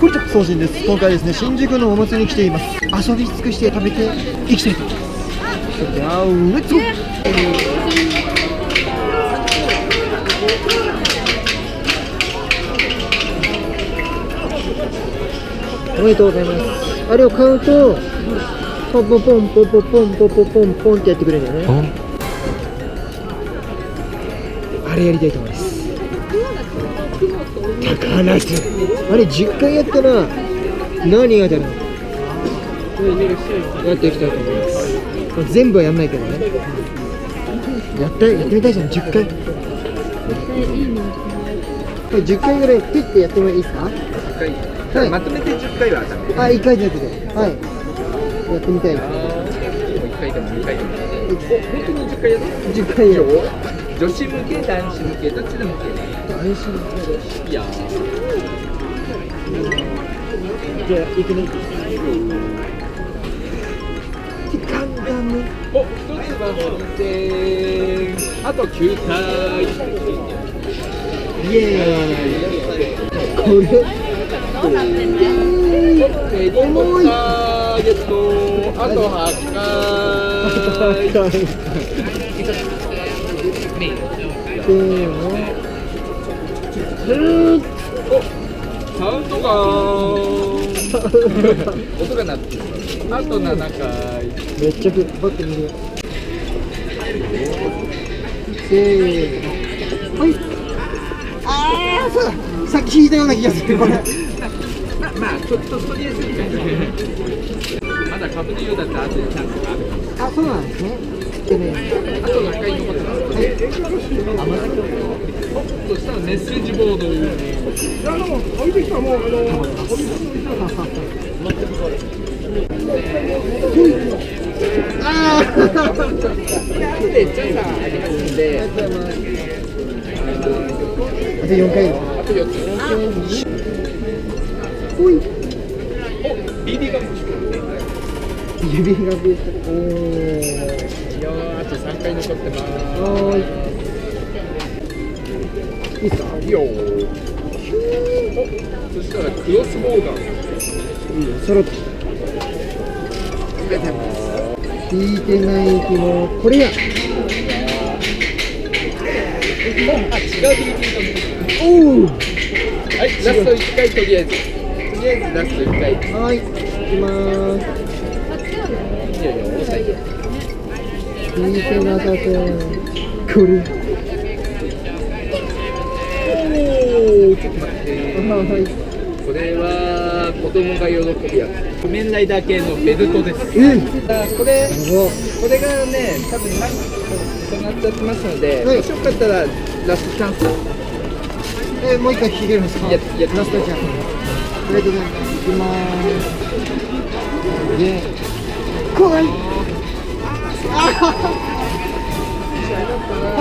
こんにちは、そうじんです。今回ですね、新宿のお祭りに来ています。遊び尽くして食べていきたいと思います。それでは、レッツゴー！おめでとうございます。あれを買うと、ポンポンポンポンポンポンポンポンポンポンってやってくれるよね。あれやりたいと思います。高梨あれ10回やったら何が出るのやっていきたいと思います。まあ、全部はやんないけどね、やってみたいじゃん。10回これ10回ぐらいピッてやってもいいですか。10回、はい、まとめて10回はダメ。あ、1回じゃなくて、はい、やってみたい。1回でも2回でも本当に10回やる。10回やる。女子向け、男子向け、どっちでも OK ね。男子向け。いやー。じゃあ、いくね。時間だね。お、一つは本店。あと9回。イエーイ。これ。重い。あと8回。せーの。ずーっと。サウンドがー。音が鳴ってる。あと7回。めっちゃくばってみる。せーの。はい。ああ、そうだ。さっき弾いたような気がする。これ。まあちょっととりあえずみたいな。まだカブで言うだったらあとでチャンスがあるから。あ、そうなんですね。あと6回残ってますので、そしたらメッセージボードを置いてきたらもうあとでチャンスがありますので、あと4回、あと4回、BB が指が見えた。あと3回残ってます。いいですか。いいよ。そしたらクロスボーダー。いいよ、揃って。引いてない気もこれや。あ、違う。おお。はい、ラスト1回とりあえずラスト1回。はい、行きます。見てなさそう。これ。おお、ちょっと待って。はい。これは子供が喜ぶやつ。仮面ライダー系のベルトです。これがね、多分何となっちゃってますので、もしよかったらラストチャンス。もう一回ひげるんですか。ラストチャンス。ありがとうございます。いきます。で、怖い。ああ、は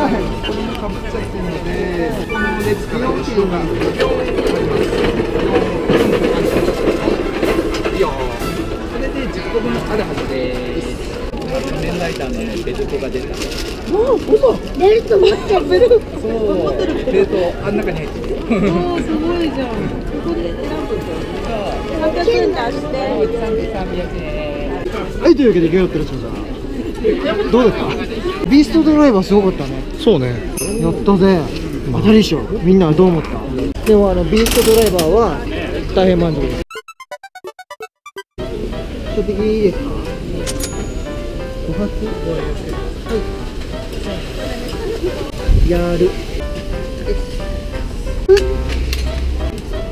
い、これもかぶっちゃってるので、この腕つかない後ろがいいよ。これで10個分あるはずです。仮面ライダーのね、ベルトが出た。おお、ベルト持ってる。そう、ベルトあん中に入ってる。おお、すごいじゃん。ここで選ぶと。300円出して。300円。はい、というわけで、ゲロットルしました。どうですか。ビーストドライバーすごかったね。そうね。やったぜ。当たりでしょ。みんなはどう思った。でもビーストドライバーは大変満足です。ちょっといいですか。5発、はい、やる。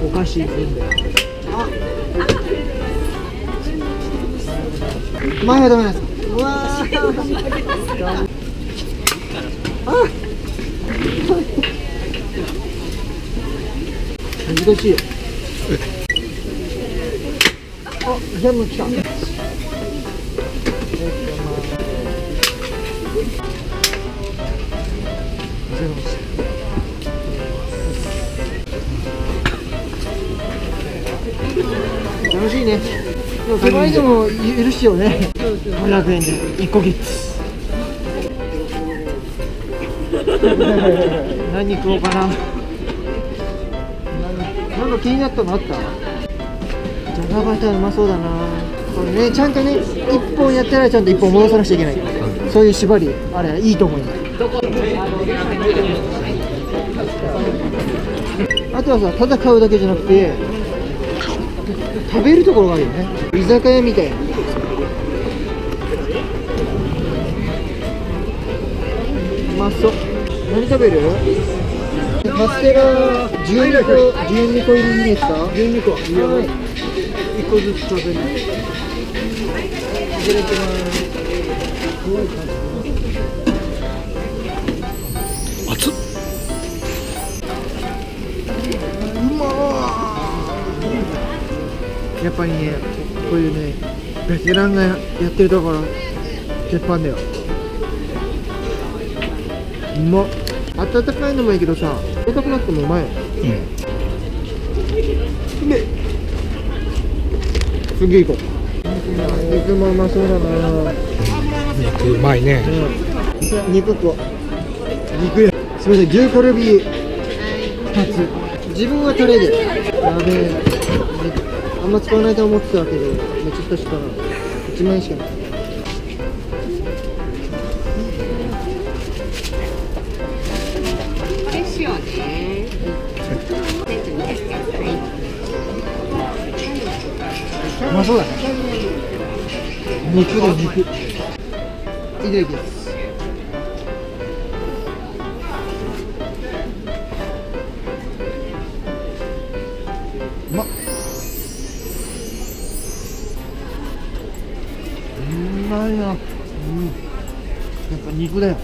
おかしい分だよ。前はダメなんですか。うわー、難しいよ。あ、ジャム来た。楽しいね。それでも許しようね。500円で1個ゲッツ。何食おうかな。なんか気になったのあった。じゃがバターうまそうだな。これね、ちゃんとね、1本やったらちゃんと1本戻さなくちゃいけない、そういう縛り、あれいいと思います。あとはさ、ただ買うだけじゃなくて食べるところがあるよね、居酒屋みたいな。うまそう。何食べる？カステラ12個入りいいですか？12個。はい。1個ずつ食べる。いただきます。熱っ。うまー。やっぱりね、こういうね、ベテランがやってるところ鉄板だよ。うまっ。温かいのもいいけどさ、冷たくなってもうまい。うん。で、次行こう。肉もうまそうだな。肉うまいね。うん、肉食おう。肉や。すみません、牛カルビ2つ。自分はタレで。やべえ。あんま使わないと思ってたけど、めちゃくちゃしたな。1万円しかない。うまそうだね。肉だ肉。いただきます。うまっ。うまいな。うん。やっぱ肉だよ。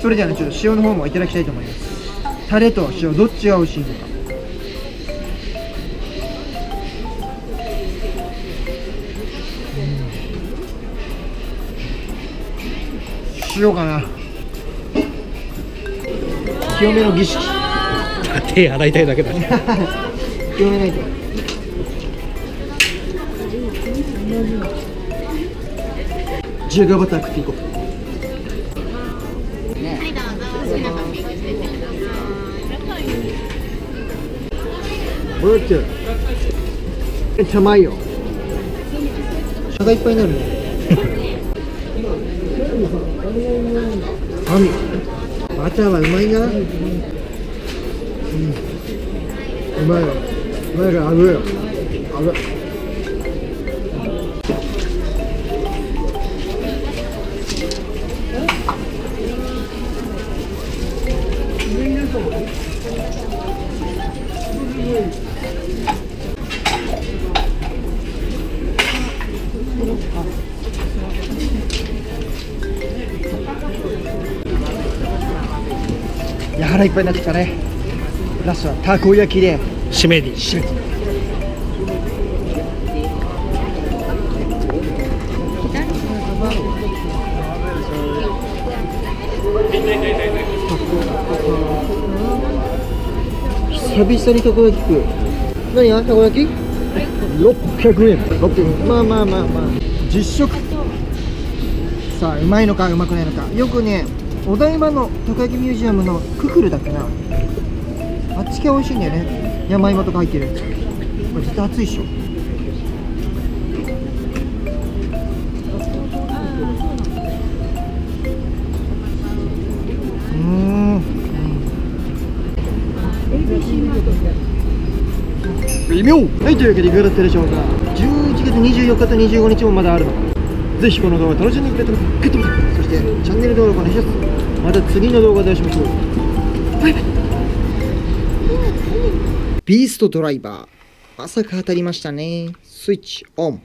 それではね、ちょっと塩の方もいただきたいと思います。タレと塩どっちが美味しいのか。塩かな。清めの儀式。手洗いたいだけだね。清めないと。じゃがバター食っていこう。これってめっちゃうまいよ。お腹いっぱいになるね。バターはうまいな。うん、うまいよ。うまいからあぶよ。あぶ。腹いっぱいになってきたね。ラストはたこ焼きで締めに。久々にたこ焼き食う。何やたこ焼き600円。まあ実食。さあ、うまいのかうまくないのか。よくね、お台場のたこ焼きミュージアムのククルだっけな、あっち系美味しいんだよね。山芋とか入ってるやつ。これ絶対熱いっしょ。微妙。はい、というわけでいかがだったでしょうか。11月24日と25日もまだあるの。ぜひこの動画を楽しんでくれたらグッドボタン、そしてチャンネル登録をお願いします。また次の動画でお会いしましょう。バイバイ。ビーストドライバー、まさか当たりましたね。スイッチオン。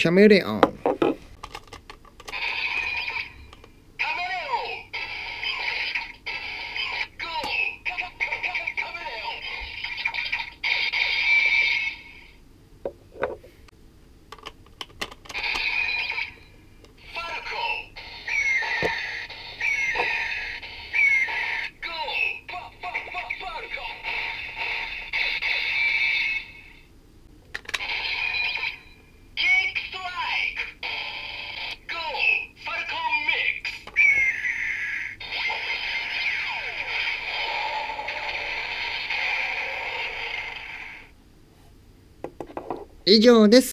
キャメレオン。以上です。